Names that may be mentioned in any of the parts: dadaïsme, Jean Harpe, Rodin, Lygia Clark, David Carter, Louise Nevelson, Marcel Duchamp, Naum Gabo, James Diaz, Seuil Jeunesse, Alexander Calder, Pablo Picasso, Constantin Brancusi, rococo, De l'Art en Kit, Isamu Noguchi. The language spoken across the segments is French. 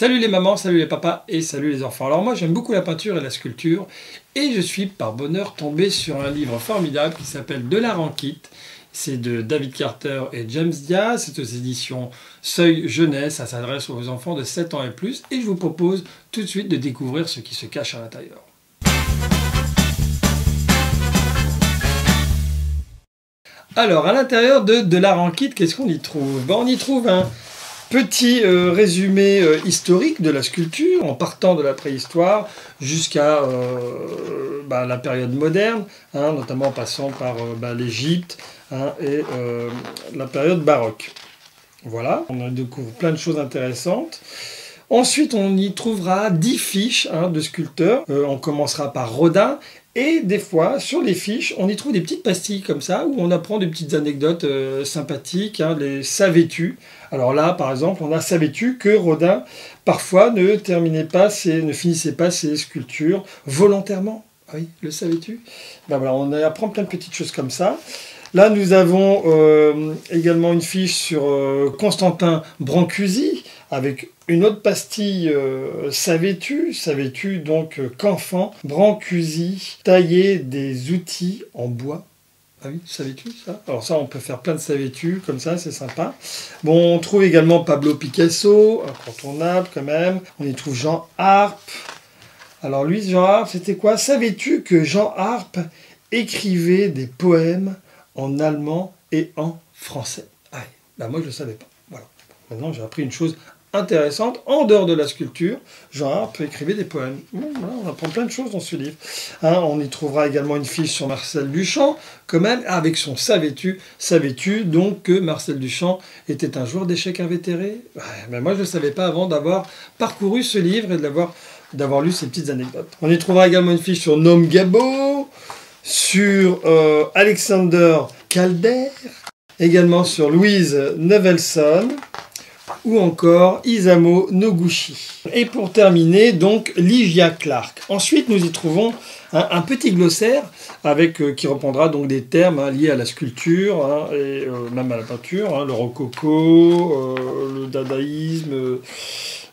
Salut les mamans, salut les papas et salut les enfants. Alors moi j'aime beaucoup la peinture et la sculpture et je suis par bonheur tombé sur un livre formidable qui s'appelle De l'Art en Kit. C'est de David Carter et James Diaz, c'est aux éditions Seuil Jeunesse, ça s'adresse aux enfants de 7 ans et plus et je vous propose tout de suite de découvrir ce qui se cache à l'intérieur. Alors à l'intérieur de l'Art en Kit, qu'est-ce qu'on y trouve? On y trouve un petit résumé historique de la sculpture en partant de la préhistoire jusqu'à la période moderne, hein, notamment en passant par l'Égypte hein, et la période baroque. Voilà, on découvre plein de choses intéressantes. Ensuite, on y trouvera 10 fiches hein, de sculpteurs. On commencera par Rodin. Et des fois, sur les fiches, on y trouve des petites pastilles comme ça, où on apprend des petites anecdotes sympathiques, hein, les « savais-tu ». Alors là, par exemple, on a « savais-tu » que Rodin, parfois, ne finissait pas ses sculptures volontairement. Oui, le « savais-tu » ben voilà, on apprend plein de petites choses comme ça. Là, nous avons également une fiche sur Constantin Brancusi, avec une autre pastille, savais-tu donc qu'enfant Brancusi taillait des outils en bois. Ah oui, savais-tu ça? Alors ça, on peut faire plein de savais-tu, comme ça, c'est sympa. Bon, on trouve également Pablo Picasso, incontournable quand même. On y trouve Jean Harpe. Alors lui, Jean Harpe, c'était quoi? Savais-tu que Jean Harpe écrivait des poèmes en allemand et en français? Ah oui, bah moi je ne savais pas, voilà. Maintenant, j'ai appris une chose intéressante, en dehors de la sculpture, Jean Harpe écrivait des poèmes. Bon, voilà, on apprend plein de choses dans ce livre. Hein, on y trouvera également une fiche sur Marcel Duchamp, quand même, avec son savais-tu. Savais-tu donc que Marcel Duchamp était un joueur d'échecs invétéré? Ouais, mais moi, je ne le savais pas avant d'avoir parcouru ce livre et d'avoir lu ces petites anecdotes. On y trouvera également une fiche sur Naum Gabo, sur Alexander Calder, également sur Louise Nevelson, ou encore Isamu Noguchi. Et pour terminer, donc, Lygia Clark. Ensuite, nous y trouvons un petit glossaire avec, qui reprendra donc des termes hein, liés à la sculpture, hein, et même à la peinture, hein, le rococo, le dadaïsme,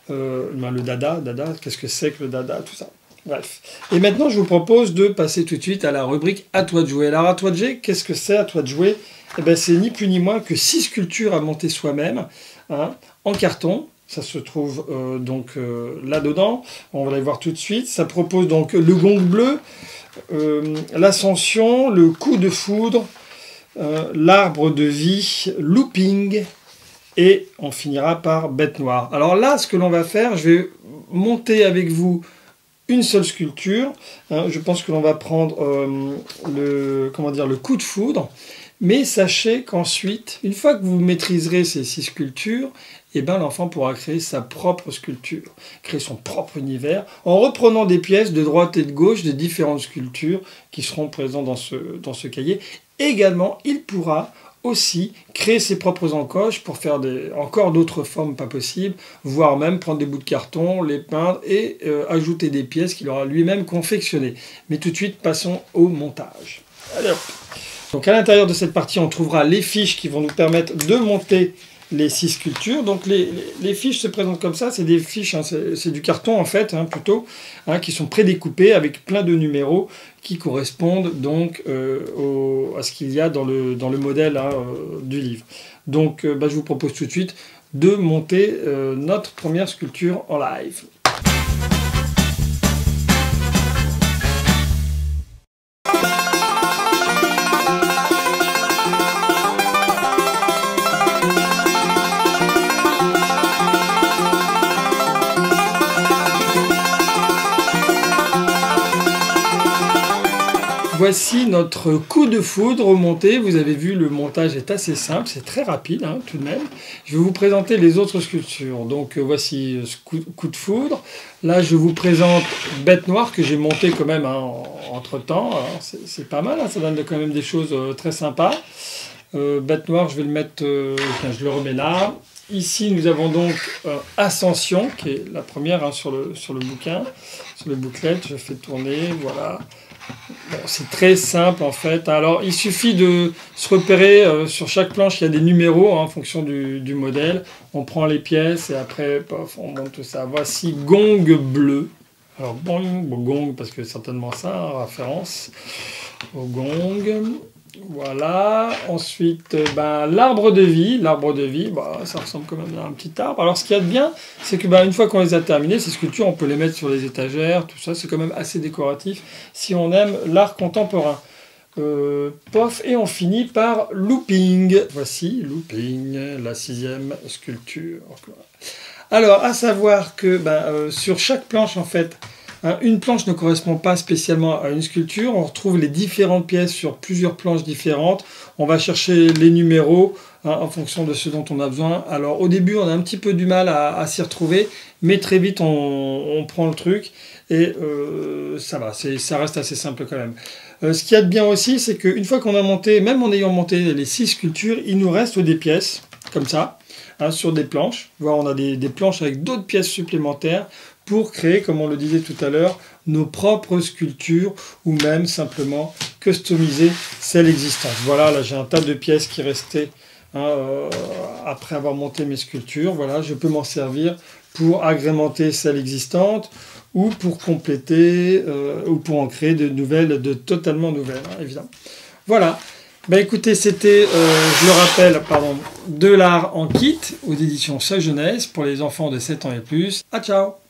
le dada, qu'est-ce que c'est que le dada, tout ça. Bref. Et maintenant, je vous propose de passer tout de suite à la rubrique « À toi de jouer ». Alors, « À toi de jouer », qu'est-ce que c'est « À toi de jouer » ? Eh ben, c'est ni plus ni moins que 6 sculptures à monter soi-même, hein, en carton. Ça se trouve là-dedans. On va les voir tout de suite. Ça propose donc le gong bleu, l'ascension, le coup de foudre, l'arbre de vie, looping, et on finira par bête noire. Alors là, ce que l'on va faire, je vais monter avec vous une seule sculpture. Hein, je pense que l'on va prendre le coup de foudre. Mais sachez qu'ensuite, une fois que vous maîtriserez ces 6 sculptures, eh ben, l'enfant pourra créer sa propre sculpture, créer son propre univers, en reprenant des pièces de droite et de gauche des différentes sculptures qui seront présentes dans ce cahier. Également, il pourra aussi créer ses propres encoches pour faire encore d'autres formes pas possibles, voire même prendre des bouts de carton, les peindre et ajouter des pièces qu'il aura lui-même confectionnées. Mais tout de suite, passons au montage. Allez hop. Donc à l'intérieur de cette partie, on trouvera les fiches qui vont nous permettre de monter les 6 sculptures. Donc les fiches se présentent comme ça, c'est des fiches, hein, c'est du carton en fait, hein, plutôt, hein, qui sont prédécoupées avec plein de numéros qui correspondent donc à ce qu'il y a dans le modèle hein, du livre. Donc je vous propose tout de suite de monter notre première sculpture en live. Voici notre coup de foudre monté. Vous avez vu, le montage est assez simple, c'est très rapide hein, tout de même. Je vais vous présenter les autres sculptures. Donc voici ce coup de foudre. Là, je vous présente Bête Noire que j'ai monté quand même hein, entre-temps. C'est pas mal, hein, ça donne quand même des choses très sympas. Bête Noire, je vais le mettre, je le remets là. Ici, nous avons donc Ascension, qui est la première hein, sur le bouquin, sur le booklet. Je fais tourner, voilà. Bon, c'est très simple en fait. Alors il suffit de se repérer, sur chaque planche il y a des numéros hein, en fonction du modèle. On prend les pièces et après pof, on monte ça. Voici Gong bleu. Alors bon, gong parce que certainement ça, référence au gong. Voilà, ensuite ben, l'arbre de vie. L'arbre de vie, ben, ça ressemble quand même à un petit arbre. Alors ce qu'il y a de bien, c'est que ben, une fois qu'on les a terminés, ces sculptures, on peut les mettre sur les étagères, tout ça, c'est quand même assez décoratif si on aime l'art contemporain. Pof, et on finit par looping. Voici looping, la 6e sculpture. Alors, à savoir que ben, sur chaque planche, en fait, une planche ne correspond pas spécialement à une sculpture. On retrouve les différentes pièces sur plusieurs planches différentes. On va chercher les numéros en fonction de ce dont on a besoin. Alors au début, on a un petit peu du mal à s'y retrouver, mais très vite, on prend le truc et ça va. Ça reste assez simple quand même. Ce qu'il y a de bien aussi, c'est qu'une fois qu'on a monté, même en ayant monté les 6 sculptures, il nous reste des pièces comme ça, hein, sur des planches. Voilà, on a des planches avec d'autres pièces supplémentaires pour créer, comme on le disait tout à l'heure, nos propres sculptures ou même simplement customiser celles existantes. Voilà, là j'ai un tas de pièces qui restaient hein, après avoir monté mes sculptures. Voilà, je peux m'en servir pour agrémenter celles existantes ou pour compléter ou pour en créer de nouvelles, de totalement nouvelles, hein, évidemment. Voilà. Bah écoutez, c'était, je le rappelle, pardon, De l'art en kit aux éditions Seuil Jeunesse pour les enfants de 7 ans et plus. À ciao!